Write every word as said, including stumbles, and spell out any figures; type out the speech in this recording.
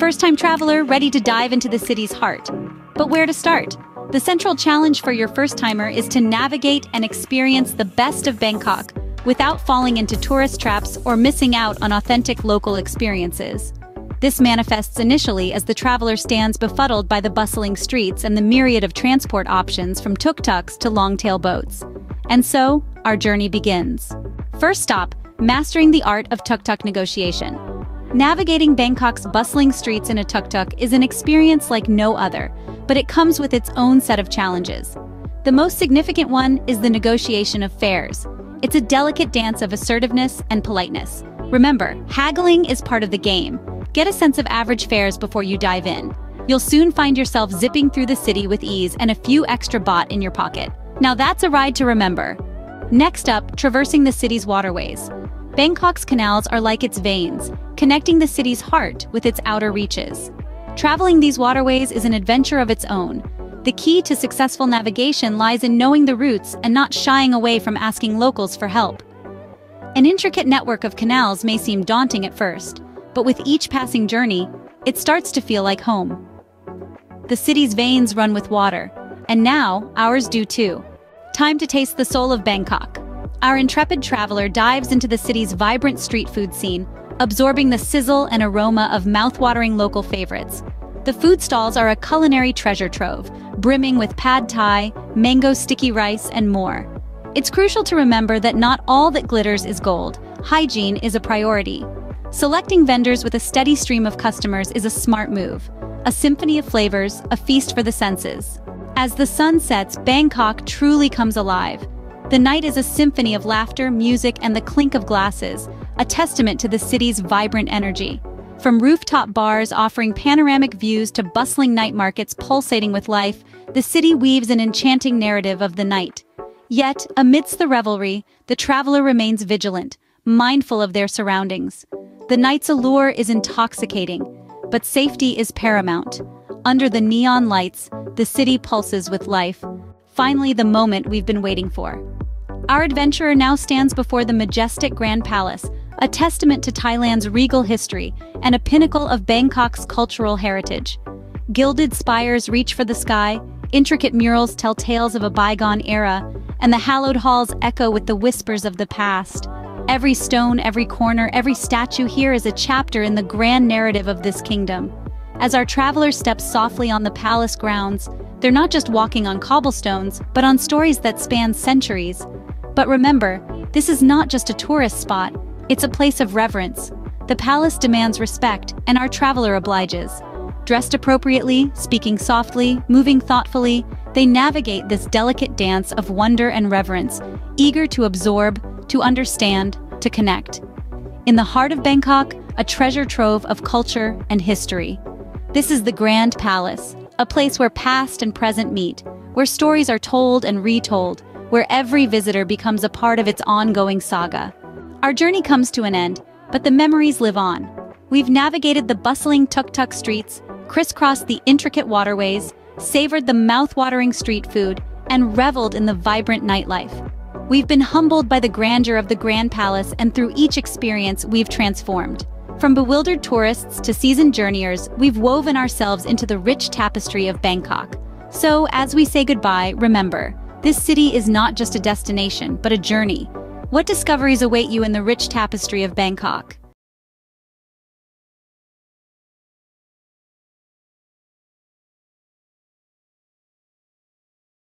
First-time traveler ready to dive into the city's heart. But where to start? The central challenge for your first-timer is to navigate and experience the best of Bangkok without falling into tourist traps or missing out on authentic local experiences. This manifests initially as the traveler stands befuddled by the bustling streets and the myriad of transport options from tuk-tuks to long-tail boats. And so, our journey begins. First stop, mastering the art of tuk-tuk negotiation. Navigating Bangkok's bustling streets in a tuk-tuk is an experience like no other, but it comes with its own set of challenges. The most significant one is the negotiation of fares. It's a delicate dance of assertiveness and politeness. Remember, haggling is part of the game. Get a sense of average fares before you dive in. You'll soon find yourself zipping through the city with ease and a few extra baht in your pocket. Now that's a ride to remember. Next up, traversing the city's waterways. Bangkok's canals are like its veins, connecting the city's heart with its outer reaches. Traveling these waterways is an adventure of its own. The key to successful navigation lies in knowing the routes and not shying away from asking locals for help. An intricate network of canals may seem daunting at first, but with each passing journey, it starts to feel like home. The city's veins run with water, and now ours do too. Time to taste the soul of Bangkok. Our intrepid traveler dives into the city's vibrant street food scene, absorbing the sizzle and aroma of mouth-watering local favorites. The food stalls are a culinary treasure trove, brimming with pad Thai, mango sticky rice, and more. It's crucial to remember that not all that glitters is gold. Hygiene is a priority. Selecting vendors with a steady stream of customers is a smart move. A symphony of flavors, a feast for the senses. As the sun sets, Bangkok truly comes alive. The night is a symphony of laughter, music, and the clink of glasses, a testament to the city's vibrant energy. From rooftop bars offering panoramic views to bustling night markets pulsating with life, the city weaves an enchanting narrative of the night. Yet, amidst the revelry, the traveler remains vigilant, mindful of their surroundings. The night's allure is intoxicating, but safety is paramount. Under the neon lights, the city pulses with life. Finally, the moment we've been waiting for. Our adventurer now stands before the majestic Grand Palace, a testament to Thailand's regal history and a pinnacle of Bangkok's cultural heritage. Gilded spires reach for the sky, intricate murals tell tales of a bygone era, and the hallowed halls echo with the whispers of the past. Every stone, every corner, every statue here is a chapter in the grand narrative of this kingdom. As our traveler steps softly on the palace grounds, they're not just walking on cobblestones, but on stories that span centuries. But remember, this is not just a tourist spot, it's a place of reverence. The palace demands respect, and our traveler obliges. Dressed appropriately, speaking softly, moving thoughtfully, they navigate this delicate dance of wonder and reverence, eager to absorb, to understand, to connect. In the heart of Bangkok, a treasure trove of culture and history. This is the Grand Palace, a place where past and present meet, where stories are told and retold, where every visitor becomes a part of its ongoing saga. Our journey comes to an end, but the memories live on. We've navigated the bustling tuk-tuk streets, crisscrossed the intricate waterways, savored the mouth-watering street food, and reveled in the vibrant nightlife. We've been humbled by the grandeur of the Grand Palace, and through each experience, we've transformed. From bewildered tourists to seasoned journeyers, we've woven ourselves into the rich tapestry of Bangkok. So, as we say goodbye, remember, this city is not just a destination, but a journey. What discoveries await you in the rich tapestry of Bangkok?